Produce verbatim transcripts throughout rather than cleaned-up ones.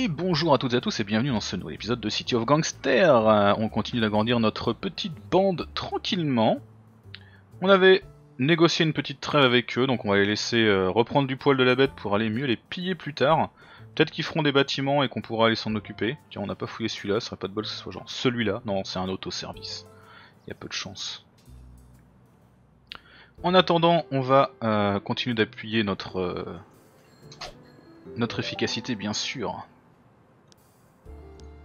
Et bonjour à toutes et à tous et bienvenue dans ce nouvel épisode de City of Gangsters. On continue d'agrandir notre petite bande tranquillement. On avait négocié une petite trêve avec eux, donc on va les laisser reprendre du poil de la bête pour aller mieux les piller plus tard. Peut-être qu'ils feront des bâtiments et qu'on pourra aller s'en occuper. Tiens, on n'a pas fouillé celui-là, ce serait pas de bol que ce soit genre celui-là. Non, c'est un autoservice. Il y a peu de chance. En attendant, on va euh, continuer d'appuyer notre, euh, notre efficacité, bien sûr.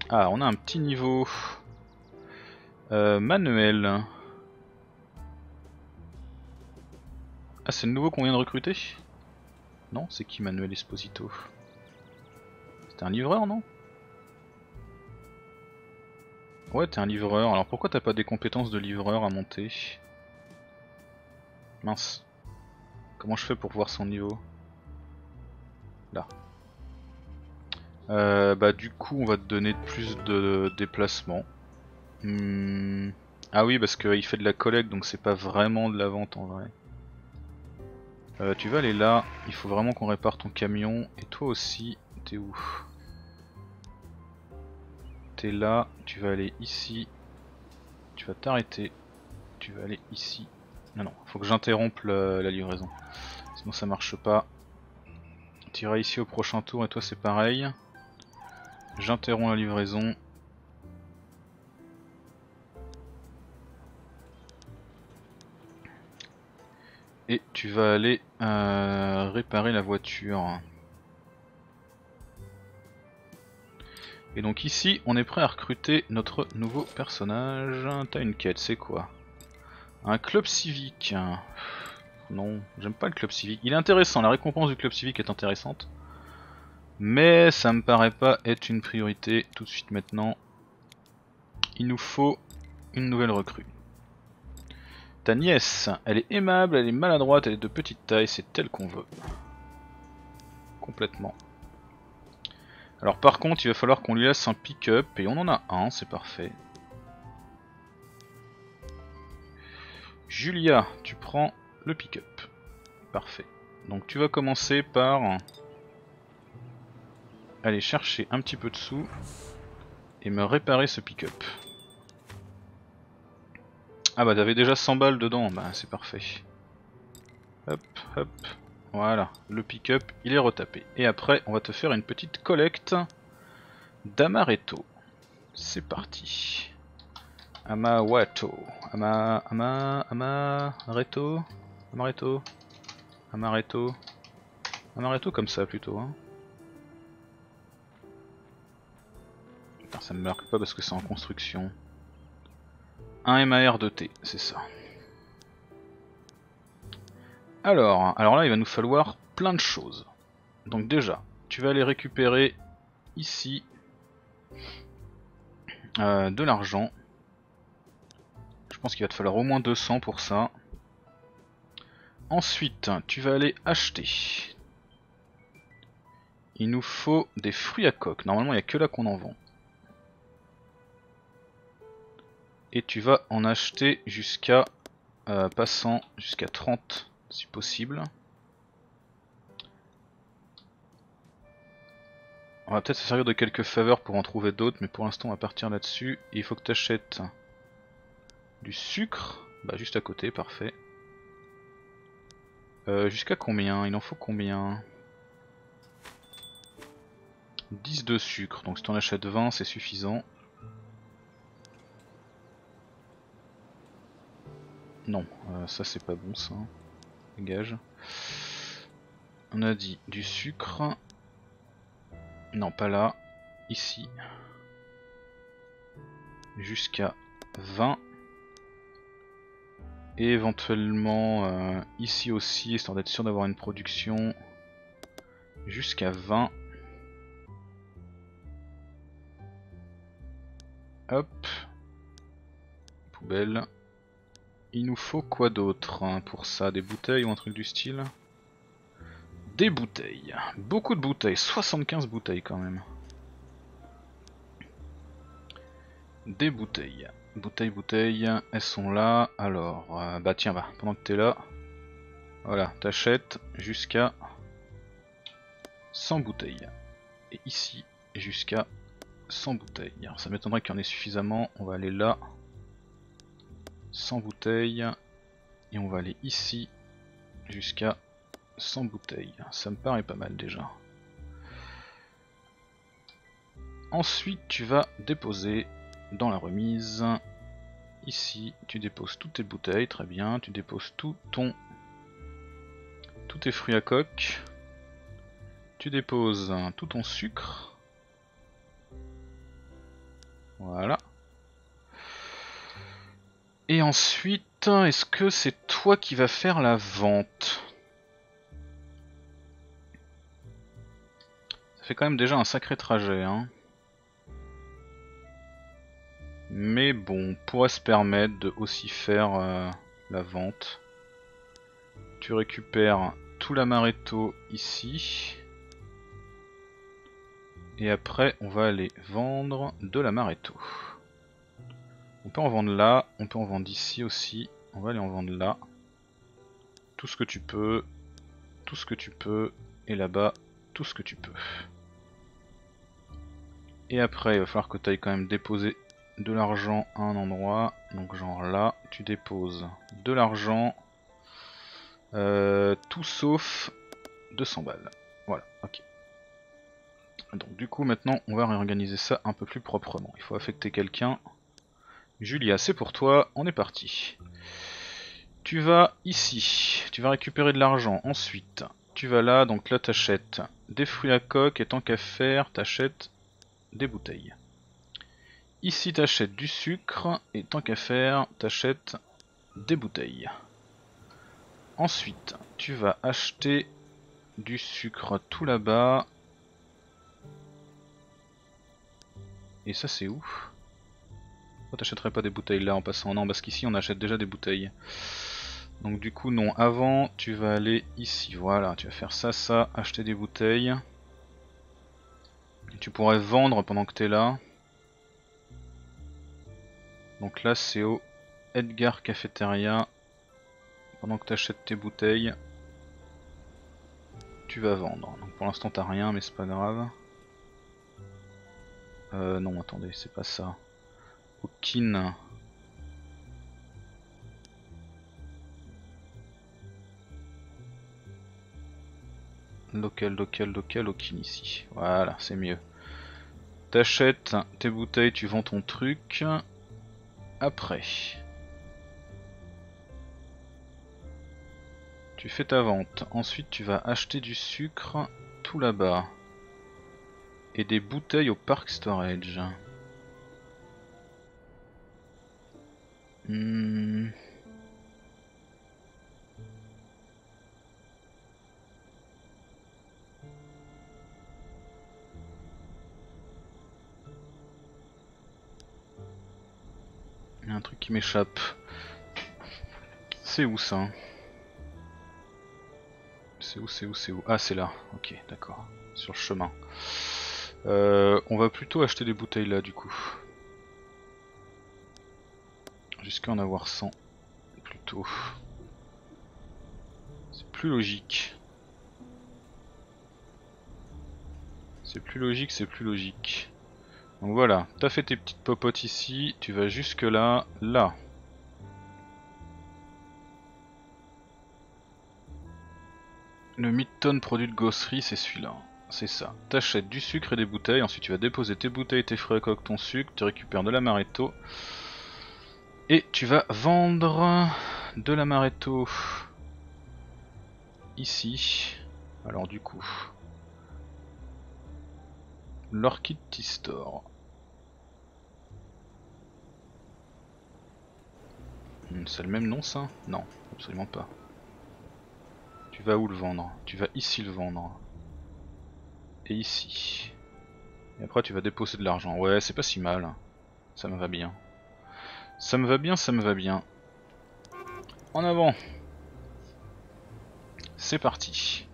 Ah, on a un petit niveau. Euh, Manuel. Ah, c'est le nouveau qu'on vient de recruter? Non, c'est qui Manuel Esposito? C'était un livreur, non? Ouais, t'es un livreur. Alors pourquoi t'as pas des compétences de livreur à monter? Mince. Comment je fais pour voir son niveau? Là. Euh, bah du coup on va te donner plus de déplacements. Hmm. Ah oui, parce qu'il fait de la collecte, donc c'est pas vraiment de la vente en vrai. Euh, tu vas aller là, il faut vraiment qu'on répare ton camion. Et toi aussi, t'es où? T'es là, tu vas aller ici. Tu vas t'arrêter. Tu vas aller ici. Non, non, faut que j'interrompe la livraison. Sinon ça marche pas. T'iras ici au prochain tour et toi c'est pareil. J'interromps la livraison. Et tu vas aller euh, réparer la voiture. Et donc ici, on est prêt à recruter notre nouveau personnage. T'as une quête, c'est quoi? Un club civique. Non, j'aime pas le club civique. Il est intéressant, la récompense du club civique est intéressante. Mais ça me paraît pas être une priorité tout de suite maintenant. Il nous faut une nouvelle recrue. Ta nièce, elle est aimable, elle est maladroite, elle est de petite taille, c'est elle qu'on veut. Complètement. Alors par contre, il va falloir qu'on lui laisse un pick-up, et on en a un, c'est parfait. Julia, tu prends le pick-up. Parfait. Donc tu vas commencer par aller chercher un petit peu de sous, et me réparer ce pick-up. Ah bah t'avais déjà cent balles dedans, bah c'est parfait. Hop, hop, voilà, le pick-up il est retapé. Et après on va te faire une petite collecte d'amaretto. C'est parti. Amawato, ama, ama, amaretto, amaretto, amaretto, amaretto comme ça plutôt. Hein. Putain, ça me marque pas parce que c'est en construction. Un M A R de T, c'est ça. Alors, alors là il va nous falloir plein de choses. Donc déjà, tu vas aller récupérer ici euh, de l'argent. Je pense qu'il va te falloir au moins deux cents pour ça. Ensuite, tu vas aller acheter. Il nous faut des fruits à coque. Normalement il n'y a que là qu'on en vend. Et tu vas en acheter jusqu'à euh, passant jusqu'à trente si possible. On va peut-être se servir de quelques faveurs pour en trouver d'autres, mais pour l'instant on va partir là-dessus. Il faut que tu achètes du sucre, bah juste à côté, parfait. Euh, jusqu'à combien? Il en faut combien? dix de sucre, donc si tu en achètes vingt c'est suffisant. Non, euh, ça c'est pas bon ça, dégage. On a dit du sucre. Non, pas là, ici. Jusqu'à vingt. Et éventuellement euh, ici aussi, histoire d'être sûr d'avoir une production. Jusqu'à vingt. Hop. Poubelle. Il nous faut quoi d'autre hein, pour ça? Des bouteilles ou un truc du style? Des bouteilles. Beaucoup de bouteilles. soixante-quinze bouteilles quand même. Des bouteilles. Bouteilles, bouteilles. Elles sont là. Alors, euh, bah tiens, bah, pendant que t'es là. Voilà, t'achètes jusqu'à cent bouteilles. Et ici, jusqu'à cent bouteilles. Alors, ça m'étonnerait qu'il y en ait suffisamment. On va aller là. cent bouteilles. Et on va aller ici jusqu'à cent bouteilles. Ça me paraît pas mal déjà. Ensuite, tu vas déposer dans la remise. Ici, tu déposes toutes tes bouteilles. Très bien. Tu déposes tout ton... tous tes fruits à coque. Tu déposes tout ton sucre. Voilà. Et ensuite, est-ce que c'est toi qui vas faire la vente? Ça fait quand même déjà un sacré trajet, hein. Mais bon, on pourrait se permettre de aussi faire euh, la vente. Tu récupères tout l'amaretto ici. Et après, on va aller vendre de l'amaretto. On peut en vendre là, on peut en vendre ici aussi. On va aller en vendre là. Tout ce que tu peux, tout ce que tu peux, et là-bas, tout ce que tu peux. Et après, il va falloir que tu ailles quand même déposer de l'argent à un endroit. Donc genre là, tu déposes de l'argent. Euh, tout sauf deux cents balles. Voilà, ok. Donc du coup maintenant on va réorganiser ça un peu plus proprement. Il faut affecter quelqu'un. Julia, c'est pour toi, on est parti. Tu vas ici, tu vas récupérer de l'argent. Ensuite tu vas là, donc là t'achètes des fruits à coque et tant qu'à faire t'achètes des bouteilles. Ici t'achètes du sucre et tant qu'à faire t'achètes des bouteilles. Ensuite tu vas acheter du sucre tout là-bas. Et ça c'est où? Pourquoi t'achèterais pas des bouteilles là en passant? Non, parce qu'ici on achète déjà des bouteilles. Donc du coup non, avant tu vas aller ici, voilà, tu vas faire ça, ça, acheter des bouteilles. Et tu pourrais vendre pendant que t'es là. Donc là c'est au Edgar Cafeteria. Pendant que t'achètes tes bouteilles, tu vas vendre. Donc pour l'instant t'as rien mais c'est pas grave. Euh, non, attendez, c'est pas ça. Aucune. Local, local, local, aucune ici. Voilà, c'est mieux. T'achètes tes bouteilles, tu vends ton truc. Après, tu fais ta vente. Ensuite, tu vas acheter du sucre tout là-bas. Et des bouteilles au park storage. Hmm. Il y a un truc qui m'échappe. C'est où ça? C'est où, c'est où, c'est où? Ah, c'est là. Ok, d'accord. Sur le chemin. Euh, on va plutôt acheter des bouteilles là du coup. Jusqu'à en avoir cent plutôt. C'est plus logique. C'est plus logique, c'est plus logique. Donc voilà, t'as fait tes petites popotes ici, tu vas jusque là, là. Le mid-tonne produit de gosserie, c'est celui-là. C'est ça, t'achètes du sucre et des bouteilles, ensuite tu vas déposer tes bouteilles, tes fruits à coque, ton sucre, tu récupères de l'amaretto et tu vas vendre de l'amaretto ici. Alors du coup, l'Orchid store. C'est le même nom ça? Non, absolument pas. Tu vas où le vendre? Tu vas ici le vendre. Et ici. Et après tu vas déposer de l'argent. Ouais, c'est pas si mal. Ça me va bien. Ça me va bien, ça me va bien. En avant. C'est parti.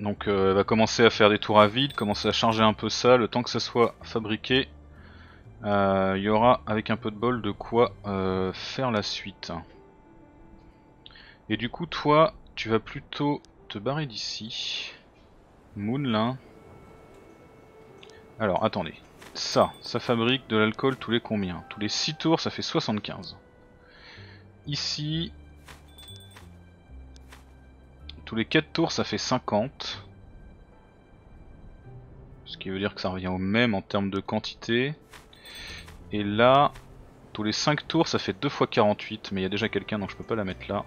Donc euh, elle va commencer à faire des tours à vide, commencer à charger un peu ça. Le temps que ça soit fabriqué, il euh, y aura avec un peu de bol de quoi euh, faire la suite. Et du coup toi, tu vas plutôt te barrer d'ici. Moon là. Alors, attendez. Ça, ça fabrique de l'alcool tous les combien? Tous les six tours, ça fait soixante-quinze. Ici... Tous les quatre tours, ça fait cinquante. Ce qui veut dire que ça revient au même en termes de quantité. Et là, tous les cinq tours, ça fait deux fois quarante-huit. Mais il y a déjà quelqu'un, donc je peux pas la mettre là.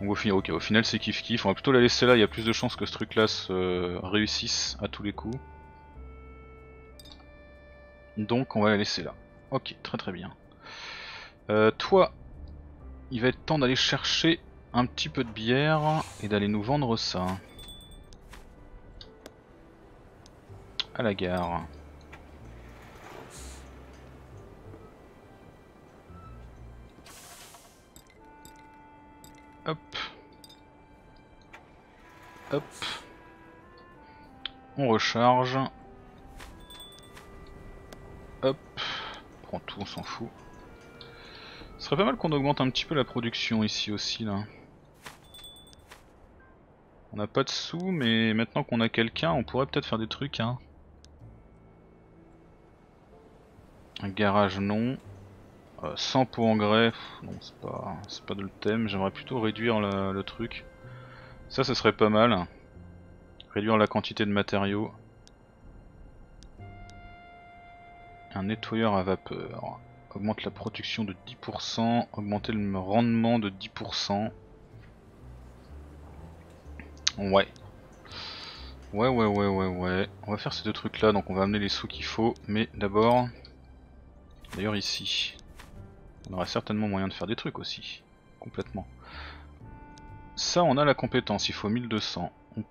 Donc au final, okay, au final c'est kiff kiff. On va plutôt la laisser là, il y a plus de chances que ce truc là se euh, réussisse à tous les coups. Donc on va la laisser là. Ok, très très bien. Euh, toi, il va être temps d'aller chercher... un petit peu de bière et d'aller nous vendre ça à la gare. Hop, hop, on recharge. Hop, prends tout, on s'en fout. Ce serait pas mal qu'on augmente un petit peu la production ici aussi là. On n'a pas de sous, mais maintenant qu'on a quelqu'un, on pourrait peut-être faire des trucs. Hein. Un garage, non. Euh, cent pots engrais, pff, non, c'est pas, c'est pas de le thème. J'aimerais plutôt réduire la, le truc. Ça, ce serait pas mal. Réduire la quantité de matériaux. Un nettoyeur à vapeur. Augmente la production de dix pour cent. Augmenter le rendement de dix pour cent. Ouais. Ouais, ouais, ouais, ouais, ouais. On va faire ces deux trucs là, donc on va amener les sous qu'il faut. Mais d'abord... D'ailleurs ici. On aura certainement moyen de faire des trucs aussi. Complètement. Ça, on a la compétence, il faut mille deux cents. On,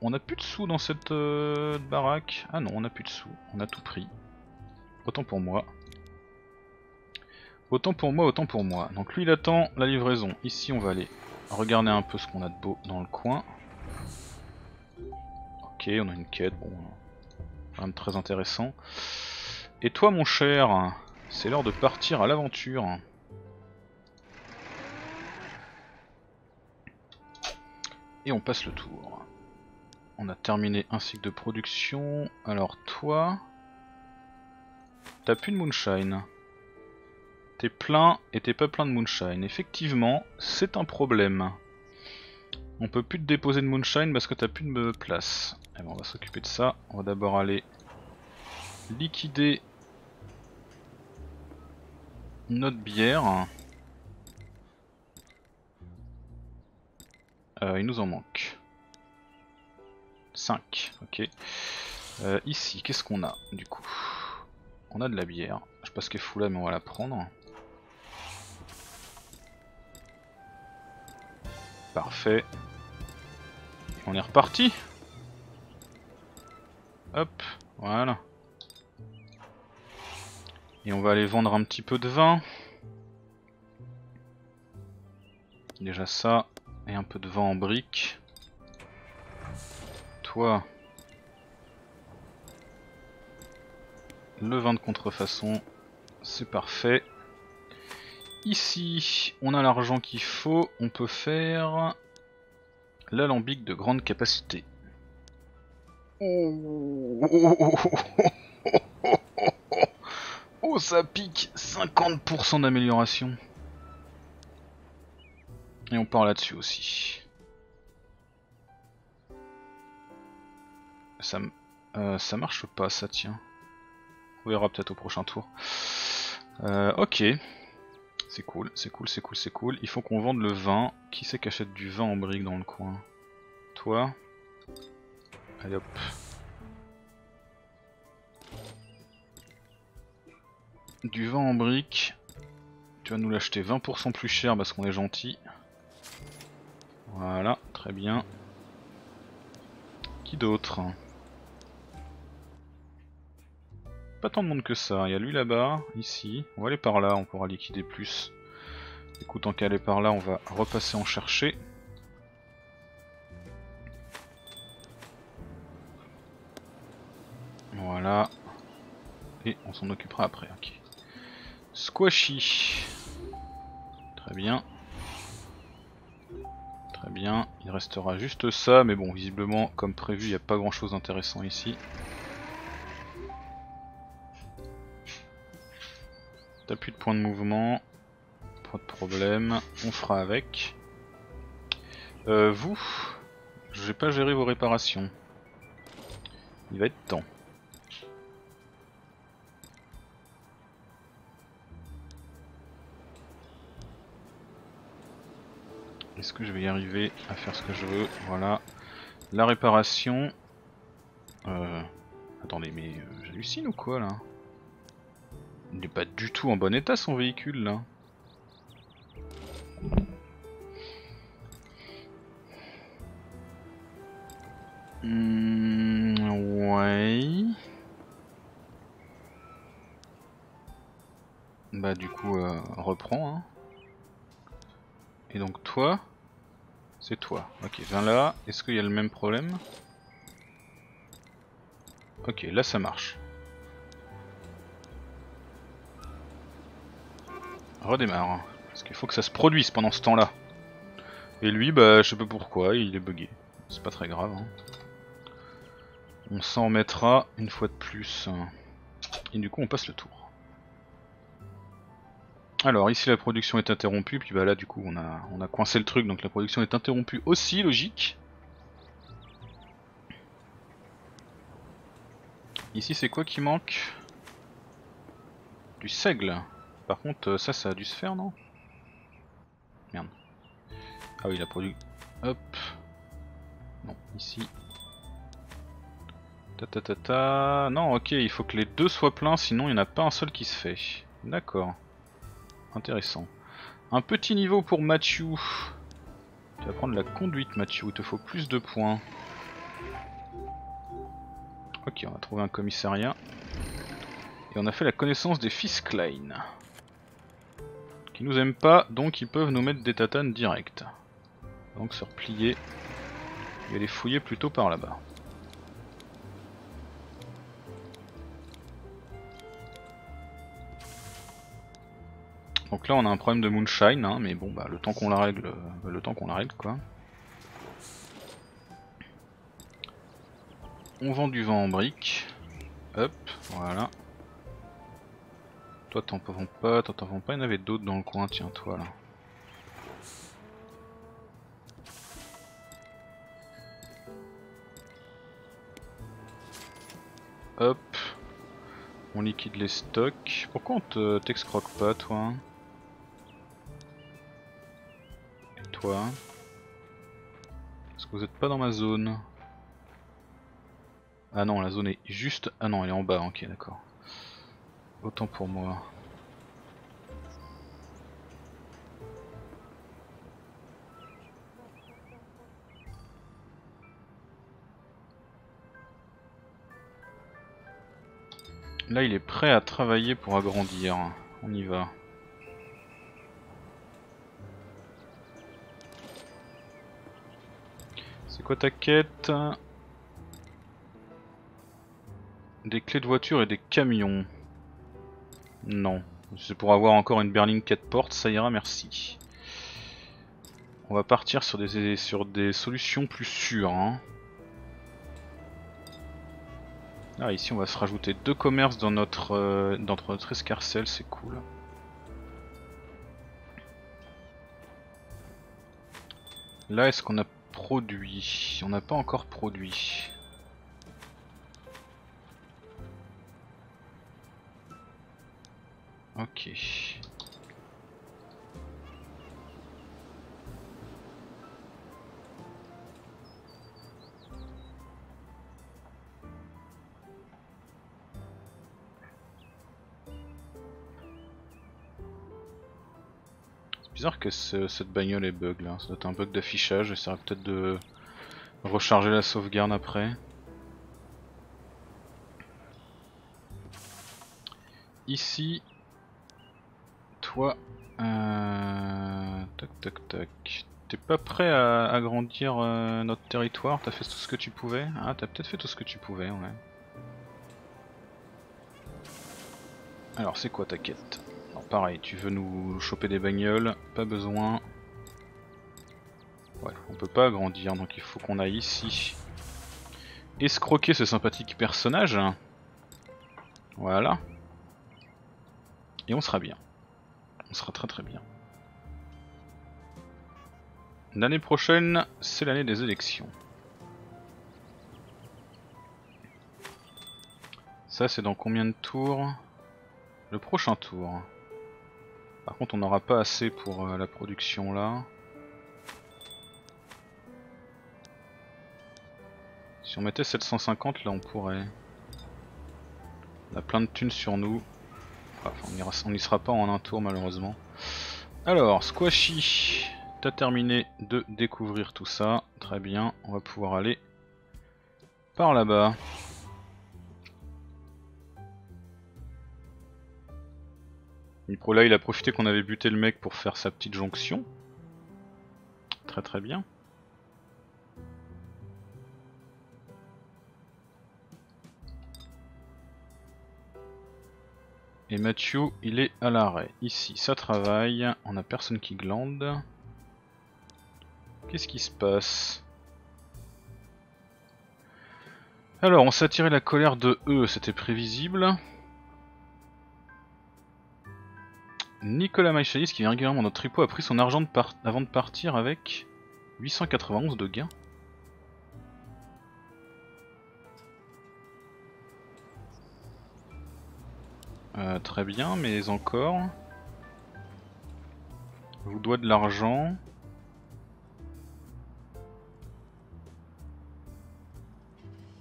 on a plus de sous dans cette euh, baraque. Ah non, on a plus de sous. On a tout pris. Autant pour moi. Autant pour moi, autant pour moi. Donc lui, il attend la livraison. Ici, on va aller regarder un peu ce qu'on a de beau dans le coin. Ok, on a une quête, bon, rien de très intéressant. Et toi mon cher, c'est l'heure de partir à l'aventure. Et on passe le tour. On a terminé un cycle de production. Alors toi, t'as plus de moonshine. T'es plein et t'es pas plein de moonshine. Effectivement, c'est un problème. On peut plus te déposer de moonshine parce que t'as plus de place. Eh ben on va s'occuper de ça. On va d'abord aller liquider notre bière. Euh, il nous en manque cinq. Ok. Euh, ici, qu'est-ce qu'on a du coup? On a de la bière. Je sais pas ce qu'elle fout là, mais on va la prendre. Parfait. On est reparti. Hop, voilà. Et on va aller vendre un petit peu de vin. Déjà ça, et un peu de vin en briques. Toi. Le vin de contrefaçon, c'est parfait. Ici, on a l'argent qu'il faut, on peut faire l'alambic de grande capacité. Oh, oh, oh, oh, oh, oh, oh, oh, ça pique, cinquante pour cent d'amélioration. Et on part là-dessus aussi. Ça, euh, ça marche pas, ça tient. On verra peut-être au prochain tour. Euh, ok. C'est cool, c'est cool, c'est cool, c'est cool. Il faut qu'on vende le vin. Qui c'est qui achète du vin en brique dans le coin? Toi. Allez hop. Du vin en brique. Tu vas nous l'acheter vingt pour cent plus cher parce qu'on est gentil. Voilà, très bien. Qui d'autre? Pas tant de monde que ça, il y a lui là-bas, ici, on va aller par là, on pourra liquider plus. Écoute, tant qu'à aller par là, on va repasser en chercher. Voilà. Et on s'en occupera après, ok. Squashy. Très bien. Très bien, il restera juste ça, mais bon, visiblement, comme prévu, il n'y a pas grand chose d'intéressant ici. T'as plus de points de mouvement, pas de problème, on fera avec. Euh, vous, je vais pas gérer vos réparations. Il va être temps. Est-ce que je vais y arriver à faire ce que je veux? Voilà. La réparation. Euh, attendez, mais euh, j'hallucine ou quoi là? Il n'est pas du tout en bon état son véhicule là. Mmh, ouais. Bah du coup euh, reprends. Hein. Et donc toi, c'est toi. Ok, viens là. Est-ce qu'il y a le même problème? Ok, là ça marche. Redémarre, parce qu'il faut que ça se produise pendant ce temps là. Et lui, bah je sais pas pourquoi, il est bugué. C'est pas très grave. Hein. On s'en mettra une fois de plus. Et du coup on passe le tour. Alors ici la production est interrompue, puis bah là du coup on a, on a coincé le truc, donc la production est interrompue aussi, logique. Ici c'est quoi qui manque? Du seigle. Par contre, ça, ça a dû se faire, non? Merde. Ah oui, la produit. Hop. Non, ici. Ta ta ta ta. Non, ok, il faut que les deux soient pleins, sinon il n'y en a pas un seul qui se fait. D'accord. Intéressant. Un petit niveau pour Mathieu. Tu vas prendre la conduite, Mathieu. Il te faut plus de points. Ok, on va trouver un commissariat. Et on a fait la connaissance des Fisklein. Qui nous aiment pas, donc ils peuvent nous mettre des tatanes direct. Donc se replier et les fouiller plutôt par là-bas. Donc là on a un problème de moonshine, hein, mais bon bah le temps qu'on la règle, euh, le temps qu'on la règle quoi. On vend du vent en briques. Hop, voilà. Toi t'en vends pas, toi t'en vends pas, il y en avait d'autres dans le coin, tiens toi là. Hop, on liquide les stocks. Pourquoi on t'excroque pas toi? Et toi? Parce que vous êtes pas dans ma zone. Ah non, la zone est juste... Ah non, elle est en bas, ok d'accord. Autant pour moi. Là il est prêt à travailler pour agrandir. On y va. C'est quoi ta quête? Des clés de voiture et des camions. Non, c'est pour avoir encore une berline quatre portes, ça ira, merci. On va partir sur des, sur des solutions plus sûres. Hein. Ah, ici on va se rajouter deux commerces dans notre, euh, dans notre escarcelle, c'est cool. Là, est-ce qu'on a produit? On n'a pas encore produit. Ok. C'est bizarre que ce, cette bagnole est bug là. Ça doit être un bug d'affichage. J'essaierai peut-être de recharger la sauvegarde après. Ici. Euh... Tac tac tac. T'es pas prêt à agrandir euh, notre territoire? T'as fait tout ce que tu pouvais? Ah, t'as peut-être fait tout ce que tu pouvais, ouais. Alors, c'est quoi ta quête? Alors, pareil, tu veux nous choper des bagnoles? Pas besoin. Ouais, on peut pas agrandir, donc il faut qu'on aille ici. Escroquer ce sympathique personnage. Voilà. Et on sera bien. On sera très très bien. L'année prochaine, c'est l'année des élections. Ça, c'est dans combien de tours? Le prochain tour. Par contre, on n'aura pas assez pour euh, la production là. Si on mettait sept cent cinquante, là on pourrait. On a plein de thunes sur nous. Enfin, on ira, on n'y sera pas en un tour malheureusement. Alors, Squashy, t'as terminé de découvrir tout ça. Très bien, on va pouvoir aller par là-bas. Mipro là, il a profité qu'on avait buté le mec pour faire sa petite jonction. Très très bien. Et Mathieu, il est à l'arrêt. Ici, ça travaille. On n'a personne qui glande. Qu'est-ce qui se passe? Alors, on s'est attiré la colère de eux, c'était prévisible. Nicolas Machalis, qui vient régulièrement dans notre tripot, a pris son argent de part... avant de partir avec huit cent quatre-vingt-onze de gains. Euh, très bien, mais encore. Je vous dois de l'argent.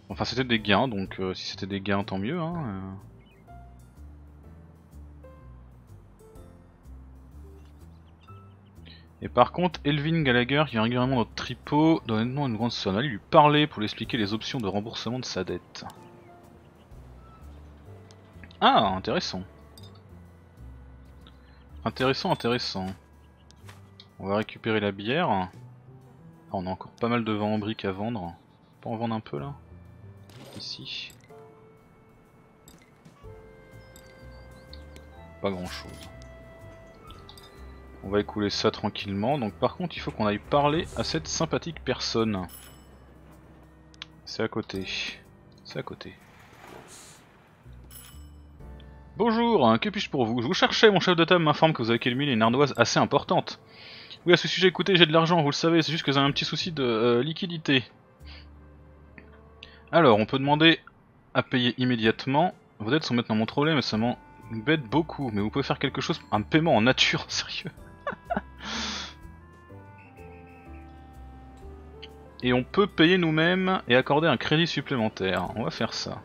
Enfin, c'était des gains, donc euh, si c'était des gains, tant mieux. Hein, euh... Et par contre, Elvin Gallagher, qui est régulièrement notre tripot, doit honnêtement une grande sonne. Allez lui parler pour lui expliquer les options de remboursement de sa dette. Ah, intéressant. Intéressant, intéressant. On va récupérer la bière. Ah, on a encore pas mal de vin en briques à vendre. On peut en vendre un peu là. Ici. Pas grand chose. On va écouler ça tranquillement, donc par contre il faut qu'on aille parler à cette sympathique personne. C'est à côté, c'est à côté. Bonjour, que puis-je pour vous? Je vous cherchais, mon chef de table m'informe que vous avez éliminé une ardoise assez importante. Oui, à ce sujet, écoutez, j'ai de l'argent, vous le savez, c'est juste que j'ai un petit souci de euh, liquidité. Alors, on peut demander à payer immédiatement. Vos dettes sont maintenant mon problème, ça m'en bête beaucoup, mais vous pouvez faire quelque chose, un paiement en nature, sérieux. Et on peut payer nous-mêmes et accorder un crédit supplémentaire. On va faire ça.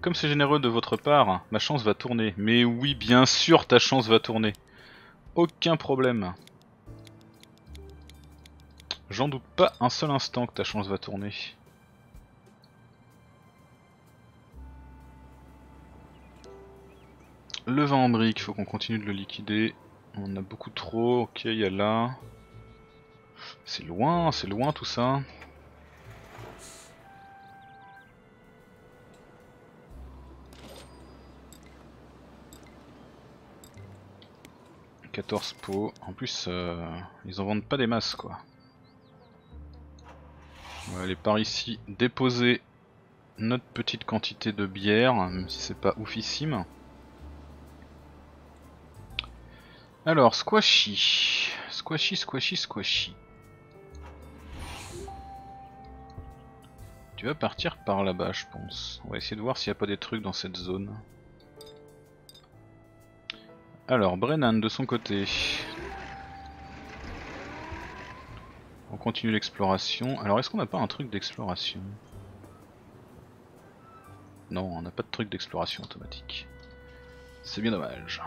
Comme c'est généreux de votre part, ma chance va tourner. Mais oui, bien sûr, ta chance va tourner. Aucun problème. J'en doute pas un seul instant que ta chance va tourner. Le vin en brique, faut qu'on continue de le liquider. On en a beaucoup trop, ok, il y a là. C'est loin, c'est loin tout ça. quatorze pots, en plus euh, ils en vendent pas des masses quoi. On va aller par ici déposer notre petite quantité de bière, même si c'est pas oufissime. Alors, Squashy, Squashy, Squashy, Squashy. Tu vas partir par là-bas, je pense. On va essayer de voir s'il n'y a pas des trucs dans cette zone. Alors, Brennan, de son côté. On continue l'exploration. Alors, est-ce qu'on n'a pas un truc d'exploration? Non, on n'a pas de truc d'exploration automatique. C'est bien dommage.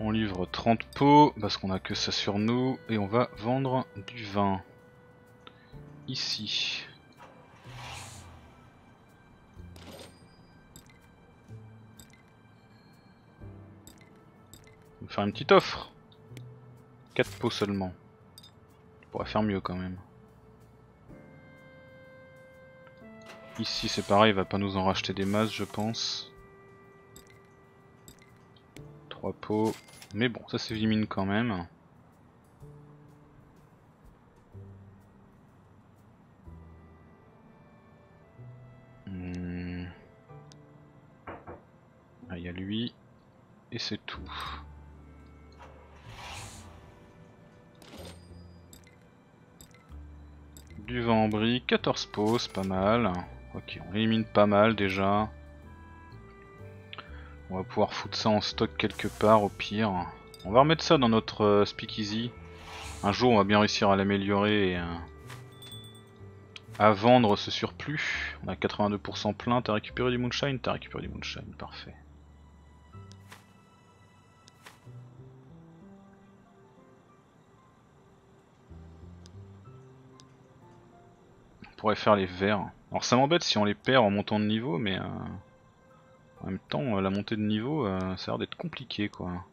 On livre trente pots parce qu'on a que ça sur nous et on va vendre du vin ici. On va faire une petite offre. quatre pots seulement. On pourrait faire mieux quand même. Ici c'est pareil, il va pas nous en racheter des masses je pense. trois pots, mais bon, ça s'élimine quand même. lui, et c'est tout. Du vent en brie, quatorze poses, pas mal. Ok, on élimine pas mal déjà. On va pouvoir foutre ça en stock quelque part au pire. On va remettre ça dans notre euh, speakeasy. Un jour on va bien réussir à l'améliorer et euh, à vendre ce surplus. On a quatre-vingt-deux pour cent plein, t'as récupéré du moonshine? T'as récupéré du moonshine, parfait. On pourrait faire les verres. Alors ça m'embête si on les perd en montant de niveau, mais... Euh... En même temps, la montée de niveau, euh, ça a l'air d'être compliqué quoi.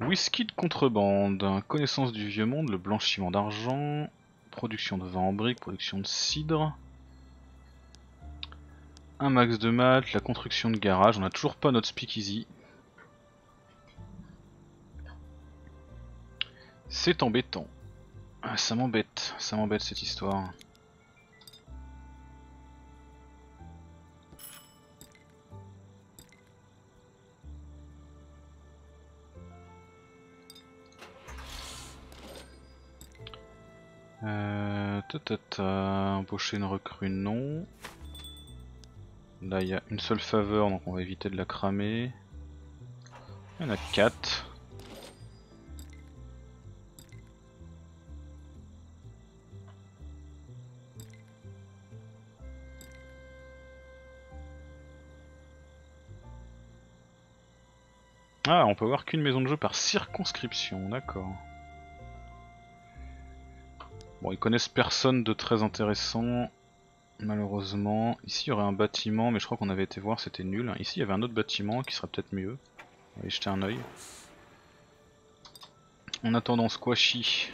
Whisky de contrebande, connaissance du vieux monde, le blanchiment d'argent, production de vin en brique, production de cidre, un max de maths, la construction de garage, on n'a toujours pas notre speakeasy. C'est embêtant. Ah, ça m'embête, ça m'embête cette histoire. Euh, tata, tata, embaucher une recrue, non. Là il y a une seule faveur donc on va éviter de la cramer. Il y en a quatre. Ah, on peut avoir qu'une maison de jeu par circonscription, d'accord. Bon, ils connaissent personne de très intéressant, malheureusement. Ici, il y aurait un bâtiment, mais je crois qu'on avait été voir, c'était nul. Ici, il y avait un autre bâtiment qui serait peut-être mieux. On va y jeter un oeil. En attendant, Squashy.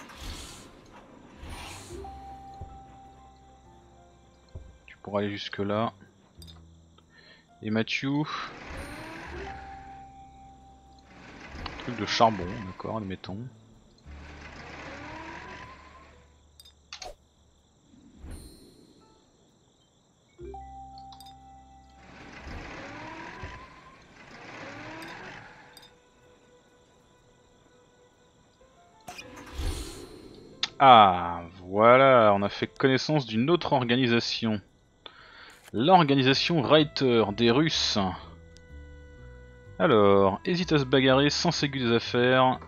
Tu pourras aller jusque-là. Et Mathieu. Truc de charbon, d'accord, admettons. Ah, voilà, on a fait connaissance d'une autre organisation. L'organisation Reiter des Russes. Alors, hésite à se bagarrer sans s'aigu des affaires,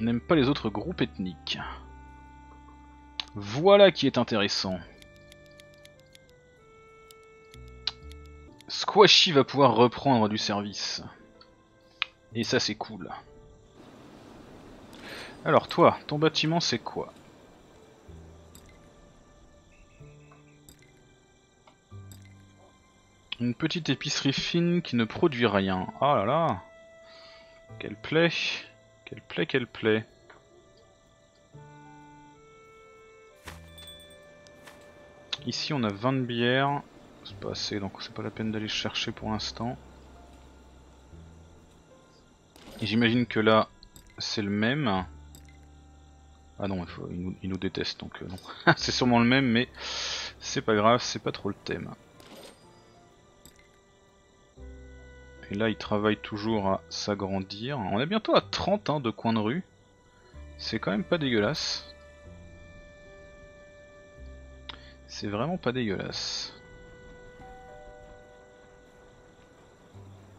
n'aime pas les autres groupes ethniques. Voilà qui est intéressant. Squashy va pouvoir reprendre du service. Et ça c'est cool. Alors toi, ton bâtiment c'est quoi ? Une petite épicerie fine qui ne produit rien. Ah là là, quelle plaie, quelle plaie, quelle plaie. Ici on a vingt bières, c'est pas assez donc c'est pas la peine d'aller chercher pour l'instant. Et j'imagine que là c'est le même. Ah non, il, faut, il, nous, il nous déteste donc euh, non. C'est sûrement le même mais c'est pas grave, c'est pas trop le thème. Et là il travaille toujours à s'agrandir. On est bientôt à trente hein, de coins de rue. C'est quand même pas dégueulasse. C'est vraiment pas dégueulasse.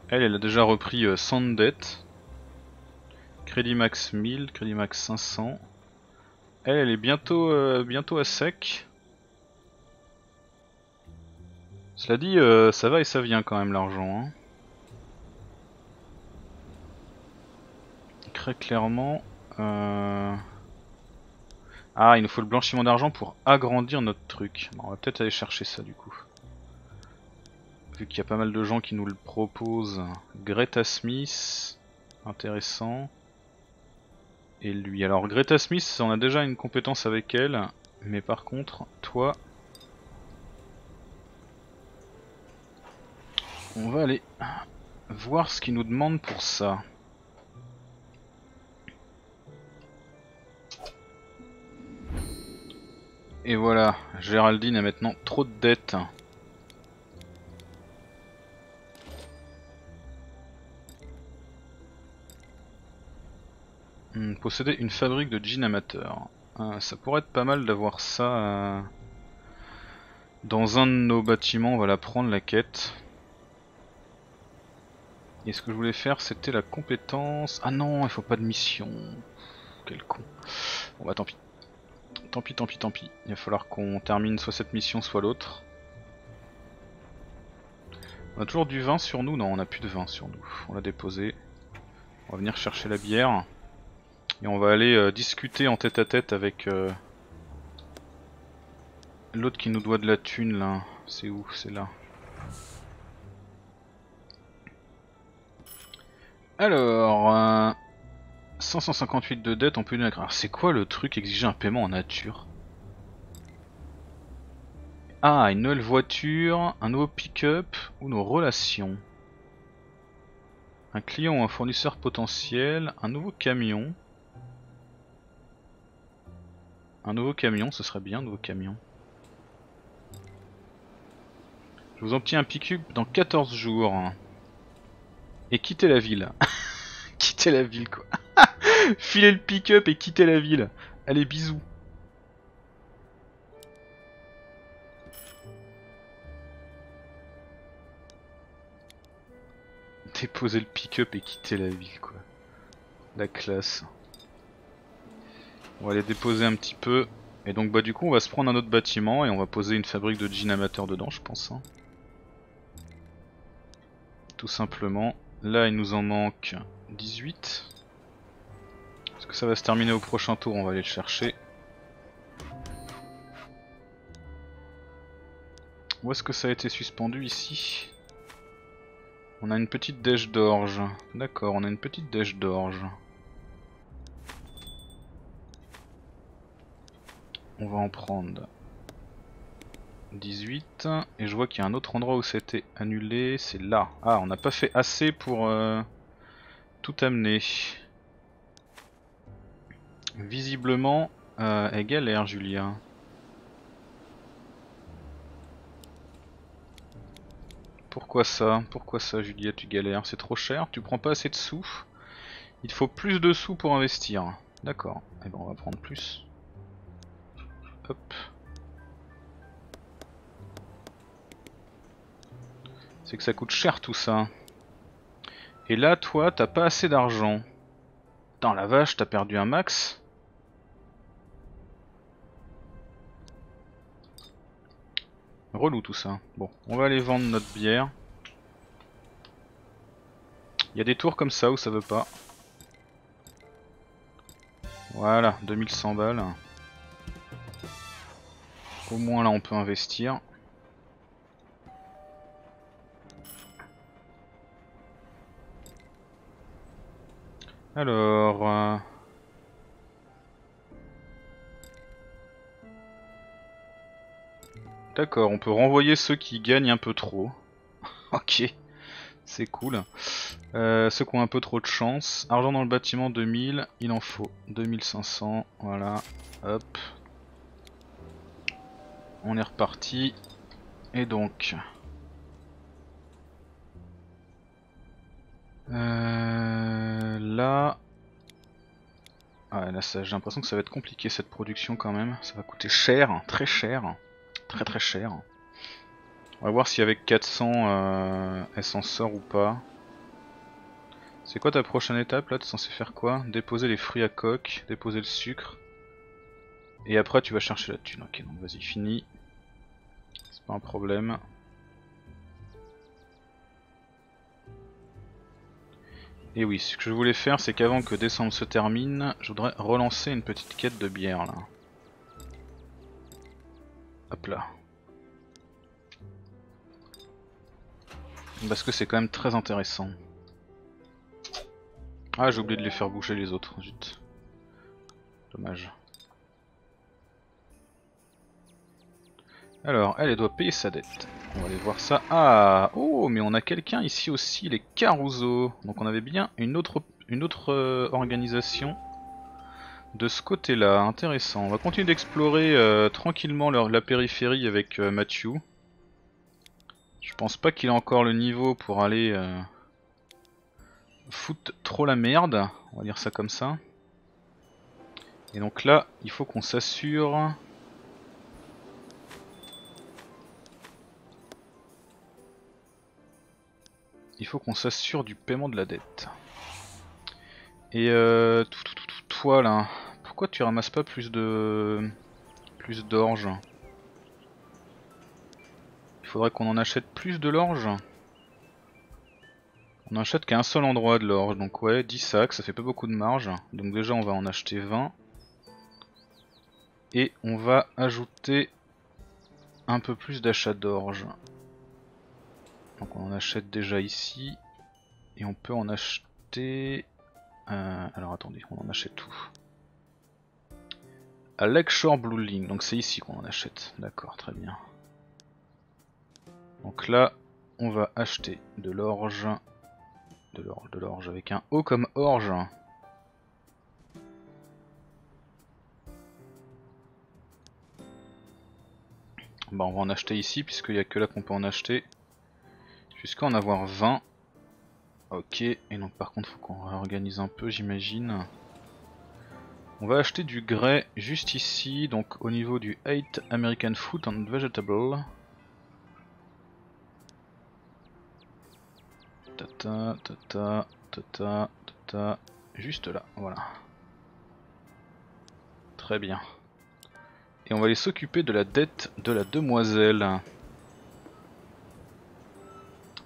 Elle, elle a déjà repris euh, cent de dettes. Crédit max mille, crédit max cinq cents. Elle, elle est bientôt, euh, bientôt à sec. Cela dit, euh, ça va et ça vient quand même l'argent. Hein. Très clairement euh... ah il nous faut le blanchiment d'argent pour agrandir notre truc. Bon, on va peut-être aller chercher ça du coup vu qu'il y a pas mal de gens qui nous le proposent. Greta Smith, intéressant. Et lui, alors Greta Smith on a déjà une compétence avec elle mais par contre toi on va aller voir ce qu'ils nous demandent pour ça. Et voilà, Géraldine a maintenant trop de dettes. possédait une fabrique de jeans amateurs. Euh, ça pourrait être pas mal d'avoir ça euh... dans un de nos bâtiments. On va la prendre, la quête. Et ce que je voulais faire, c'était la compétence... Ah non, il faut pas de mission. Quel con. Bon bah tant pis. Tant pis, tant pis, tant pis. Il va falloir qu'on termine soit cette mission, soit l'autre. On a toujours du vin sur nous? Non, on n'a plus de vin sur nous. On l'a déposé. On va venir chercher la bière. Et on va aller euh, discuter en tête à tête avec... Euh, l'autre qui nous doit de la thune là. C'est où? C'est là. Alors, euh, cinq cent cinquante-huit de dette, on peut lui donner la... C'est quoi le truc exiger un paiement en nature? Ah, une nouvelle voiture, un nouveau pick-up ou nos relations. Un client ou un fournisseur potentiel, un nouveau camion. Un nouveau camion, ce serait bien, un nouveau camion. Je vous obtiens un pick-up dans quatorze jours. Et quitter la ville. Quitter la ville quoi. Filer le pick-up et quitter la ville. Allez, bisous. Déposer le pick-up et quitter la ville quoi. La classe. On va les déposer un petit peu. Et donc bah du coup on va se prendre un autre bâtiment et on va poser une fabrique de jeans amateurs dedans je pense. Hein. Tout simplement. Là il nous en manque dix-huit. Est-ce que ça va se terminer au prochain tour? On va aller le chercher. Où est-ce que ça a été suspendu ici? On a une petite dèche d'orge. D'accord, on a une petite dèche d'orge. On va en prendre dix-huit, et je vois qu'il y a un autre endroit où c'était annulé, c'est là. Ah, on n'a pas fait assez pour euh, tout amener. Visiblement, euh, elle galère, Julia. Pourquoi ça? Pourquoi ça, Julia, tu galères? C'est trop cher, tu prends pas assez de sous. Il faut plus de sous pour investir. D'accord, et eh ben on va prendre plus. Hop. C'est que ça coûte cher tout ça. Et là toi t'as pas assez d'argent. Putain la vache, t'as perdu un max. Relou tout ça. Bon, on va aller vendre notre bière. Il y a des tours comme ça où ça veut pas. Voilà, deux mille cent balles. Au moins là on peut investir. Alors... Euh... D'accord, on peut renvoyer ceux qui gagnent un peu trop. Ok, c'est cool. Euh, ceux qui ont un peu trop de chance. Argent dans le bâtiment, deux mille, il en faut deux mille cinq cents, voilà. Hop. On est reparti. Et donc... Euh, là... Ah, là j'ai l'impression que ça va être compliqué cette production quand même. Ça va coûter cher, très cher. Très très cher. On va voir si avec quatre cents euh, elle s'en sort ou pas. C'est quoi ta prochaine étape là? Tu es censé faire quoi? Déposer les fruits à coque, déposer le sucre. Et après tu vas chercher la thune. Ok, donc vas-y, fini. C'est pas un problème. Et oui, ce que je voulais faire, c'est qu'avant que décembre se termine, je voudrais relancer une petite quête de bière, là. Hop là. Parce que c'est quand même très intéressant. Ah, j'ai oublié de les faire boucher les autres, zut. Dommage. Alors, elle, elle doit payer sa dette. On va aller voir ça. Ah, oh, mais on a quelqu'un ici aussi, les Caruso. Donc on avait bien une autre, une autre euh, organisation de ce côté-là. Intéressant. On va continuer d'explorer euh, tranquillement leur, la périphérie avec euh, Mathieu. Je pense pas qu'il a encore le niveau pour aller euh, foutre trop la merde. On va dire ça comme ça. Et donc là, il faut qu'on s'assure... Il faut qu'on s'assure du paiement de la dette. Et euh, tout, tout, tout, tout, toi là, pourquoi tu ramasses pas plus de plus d'orge? Il faudrait qu'on en achète plus de l'orge. On n'achète qu'à un seul endroit de l'orge, donc ouais, dix sacs, ça fait pas beaucoup de marge. Donc déjà on va en acheter vingt. Et on va ajouter un peu plus d'achats d'orge. Donc on en achète déjà ici, et on peut en acheter... Euh, alors attendez, on en achète où? À Lakeshore Blue Line, donc c'est ici qu'on en achète, d'accord, très bien. Donc là, on va acheter de l'orge, de l'orge, de l'orge, avec un O comme orge. Bah on va en acheter ici, puisqu'il n'y a que là qu'on peut en acheter. Jusqu'à en avoir vingt. Ok, et donc par contre faut qu'on réorganise un peu j'imagine. On va acheter du grès juste ici, donc au niveau du huit American Food and Vegetable. Tata, tata, tata, tata, juste là, voilà. Très bien. Et on va aller s'occuper de la dette de la demoiselle.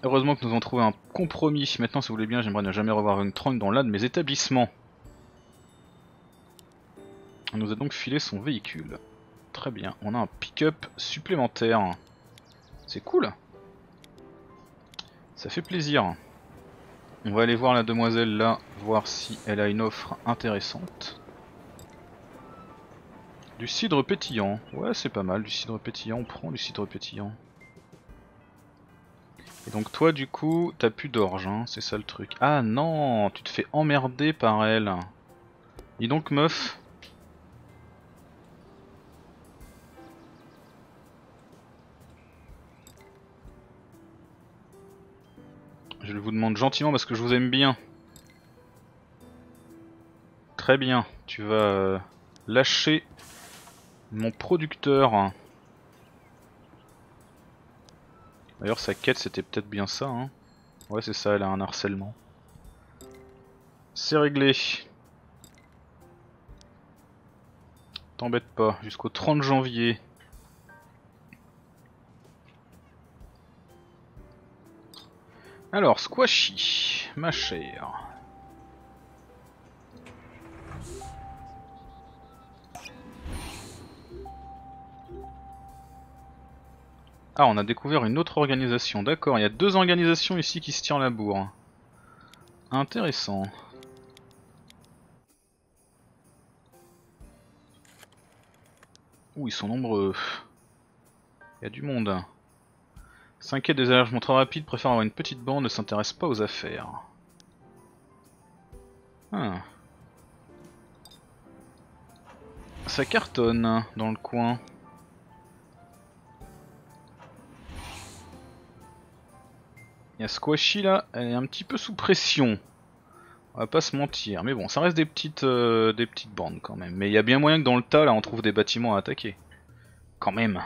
Heureusement que nous avons trouvé un compromis. Maintenant, si vous voulez bien, j'aimerais ne jamais revoir une tronc dans l'un de mes établissements. On nous a donc filé son véhicule. Très bien, on a un pick-up supplémentaire. C'est cool. Ça fait plaisir. On va aller voir la demoiselle là, voir si elle a une offre intéressante. Du cidre pétillant. Ouais, c'est pas mal, du cidre pétillant. On prend du cidre pétillant. Et donc toi du coup t'as plus d'orge hein, c'est ça le truc. Ah non, tu te fais emmerder par elle. Dis donc meuf. Je vous demande gentiment parce que je vous aime bien. Très bien, tu vas euh, lâcher mon producteur. D'ailleurs sa quête c'était peut-être bien ça hein. Ouais c'est ça, elle a un harcèlement. C'est réglé. T'embête pas, jusqu'au trente janvier. Alors Squashy, ma chère. Ah, on a découvert une autre organisation, d'accord, il y a deux organisations ici qui se tirent la bourre. Intéressant. Ouh, ils sont nombreux. Il y a du monde. S'inquiète des allègements trop rapides, préfère avoir une petite bande, ne s'intéresse pas aux affaires. Ah. Ça cartonne dans le coin. Il y a Squashy là, elle est un petit peu sous pression. On va pas se mentir, mais bon, ça reste des petites euh, des petites bandes quand même. Mais il y a bien moyen que dans le tas là, on trouve des bâtiments à attaquer. Quand même.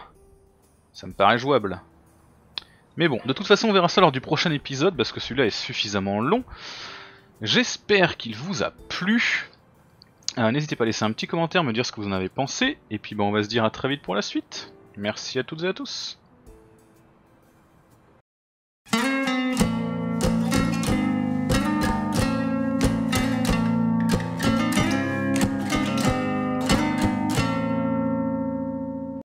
Ça me paraît jouable. Mais bon, de toute façon, on verra ça lors du prochain épisode parce que celui-là est suffisamment long. J'espère qu'il vous a plu. Euh, n'hésitez pas à laisser un petit commentaire, me dire ce que vous en avez pensé. Et puis, bah, on va se dire à très vite pour la suite. Merci à toutes et à tous.